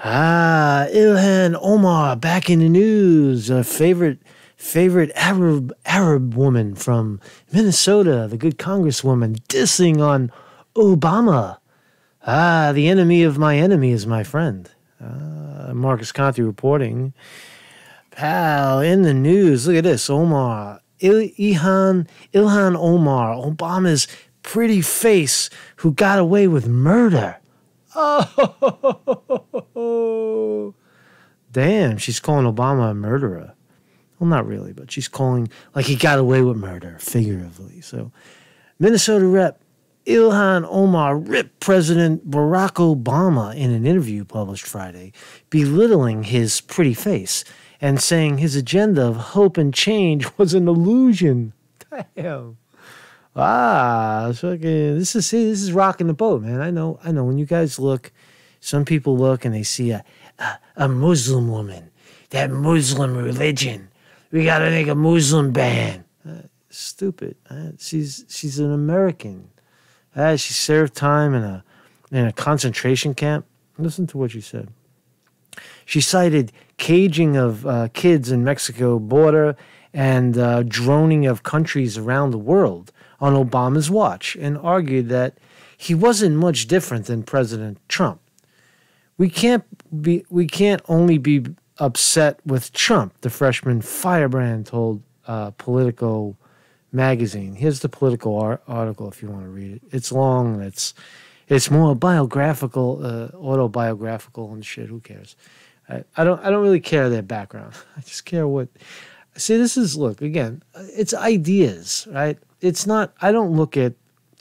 Ilhan Omar back in the news. Our favorite Arab woman from Minnesota, the good congresswoman, dissing on Obama. The enemy of my enemy is my friend. Marcus Conte reporting. Pal, in the news, look at this. Omar, Ilhan Omar, Obama's pretty face who got away with murder. Oh, damn, she's calling Obama a murderer. Well, not really, but she's calling, like, he got away with murder, figuratively. So, Minnesota Rep. Ilhan Omar ripped President Barack Obama in an interview published Friday, belittling his pretty face and saying his agenda of hope and change was an illusion. Damn. Ah, fucking, this is rocking the boat, man. I know. When you guys look, some people look and they see a Muslim woman, that Muslim religion. We gotta make a Muslim ban. Stupid. She's an American. She served time in a concentration camp. Listen to what she said. She cited caging of kids in Mexico border and droning of countries around the world on Obama's watch, and argued that he wasn't much different than President Trump. We can't only be upset with Trump, the freshman firebrand told Politico magazine. Here's the Politico article if you want to read it. It's long, and it's more biographical, autobiographical and shit. Who cares? I don't really care their background. I just care what. See, this is, look, again, it's ideas, right? It's not, I don't look at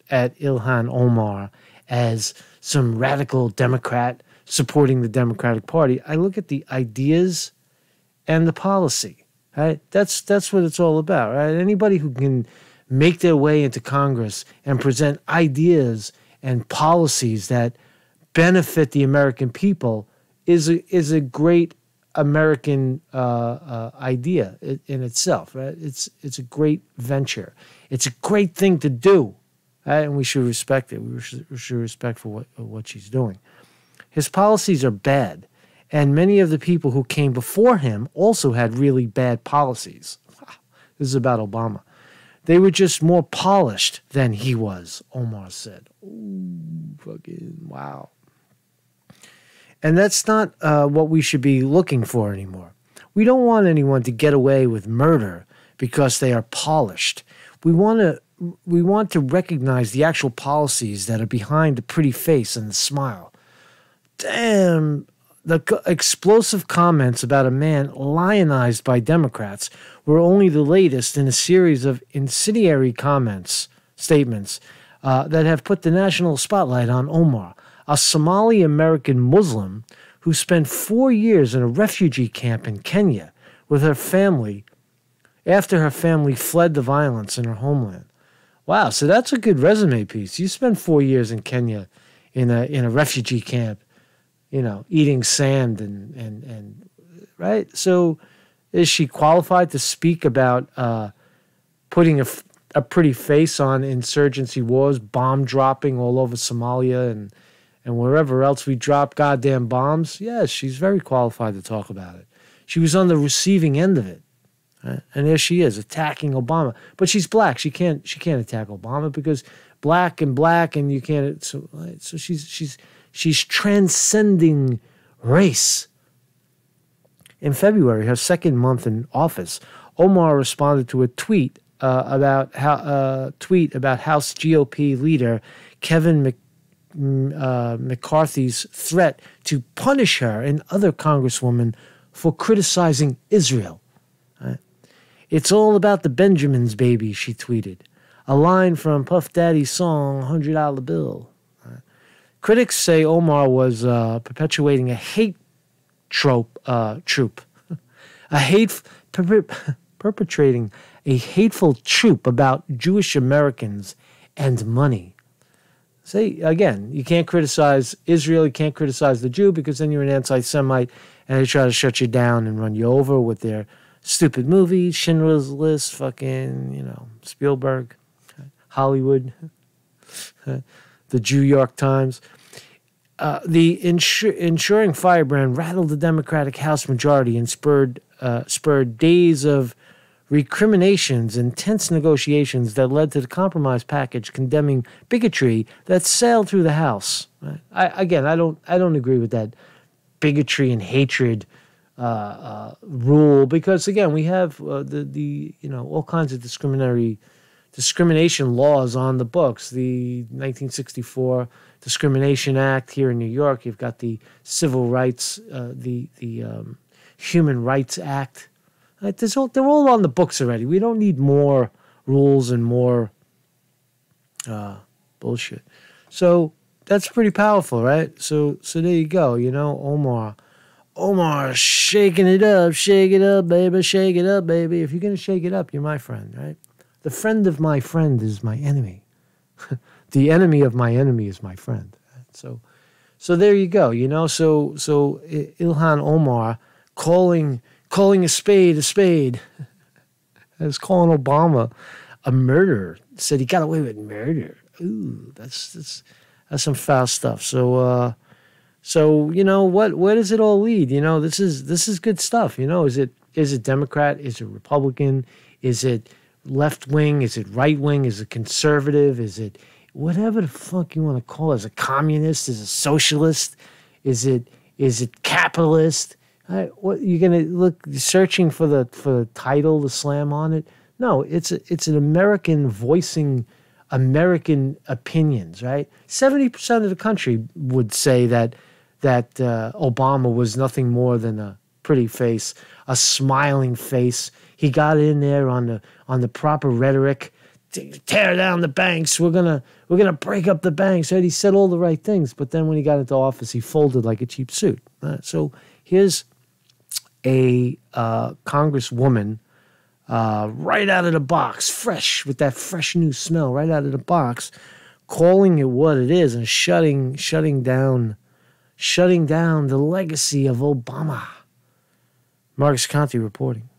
Ilhan Omar as some radical Democrat supporting the Democratic Party. I look at the ideas and the policy. Right? That's what it's all about, right? Anybody who can make their way into Congress and present ideas and policies that benefit the American people is a great American idea in itself, right? It's a great venture. It's a great thing to do, right? And we should respect it. We should respect for what she's doing. His policies are bad. And many of the people who came before him also had really bad policies. This is about Obama. They were just more polished than he was, Omar said. Ooh, fucking wow. And that's not what we should be looking for anymore. We don't want anyone to get away with murder because they are polished. We want to recognize the actual policies that are behind the pretty face and the smile. Damn. The explosive comments about a man lionized by Democrats were only the latest in a series of incendiary statements that have put the national spotlight on Omar, a Somali-American Muslim who spent 4 years in a refugee camp in Kenya with her family after her family fled the violence in her homeland. Wow, so that's a good resume piece. You spent 4 years in Kenya in a refugee camp, you know, eating sand and right? So is she qualified to speak about putting a pretty face on insurgency wars, bomb dropping all over Somalia and wherever else we drop goddamn bombs? Yes, she's very qualified to talk about it. She was on the receiving end of it. Right? And there she is, attacking Obama. But she's black. She can't attack Obama because black and you can't, so right? So she's transcending race. In February, her second month in office, Omar responded to a tweet about House GOP leader Kevin McCarthy's threat to punish her and other congresswomen for criticizing Israel. Right? It's all about the Benjamins, baby, she tweeted. A line from Puff Daddy's song, $100 Bill. Critics say Omar was perpetuating a hate perpetrating a hateful troop about Jewish Americans and money. Say again, you can't criticize Israel, you can't criticize the Jew, because then you're an anti-Semite, and they try to shut you down and run you over with their stupid movies, Schindler's List, fucking, you know, Spielberg, Hollywood, the New York Times. The ensuing firebrand rattled the Democratic House majority and spurred days of recriminations and tense negotiations that led to the compromise package condemning bigotry that sailed through the House. I don't agree with that bigotry and hatred rule, because again, we have all kinds of discrimination laws on the books. The 1964 Discrimination Act here in New York. You've got the Civil Rights, the Human Rights Act. They're all on the books already. We don't need more rules and more bullshit. So that's pretty powerful, right? So there you go. You know, Omar shaking it up, shake it up, baby, shake it up, baby. If you're gonna shake it up, you're my friend, right? The friend of my friend is my enemy. The enemy of my enemy is my friend. Right? So there you go. You know, so Ilhan Omar calling a spade a spade. I was calling Obama a murderer. Said he got away with murder. Ooh, that's some foul stuff. So you know what? Where does it all lead? You know, this is good stuff. You know, is it Democrat? Is it Republican? Is it left wing? Is it right wing? Is it conservative? Is it whatever the fuck you want to call it? Is it communist? Is it socialist? Is it capitalist? What you're gonna look searching for the title to slam on it? No, it's an American voicing American opinions, right? 70% of the country would say that Obama was nothing more than a pretty face, a smiling face. He got in there on the proper rhetoric. Tear down the banks. We're gonna break up the banks. Right? He said all the right things, but then when he got into office, he folded like a cheap suit. Right? So here's a congresswoman right out of the box, fresh with that fresh new smell, right out of the box, calling it what it is and shutting down the legacy of Obama. Marcus Conte reporting.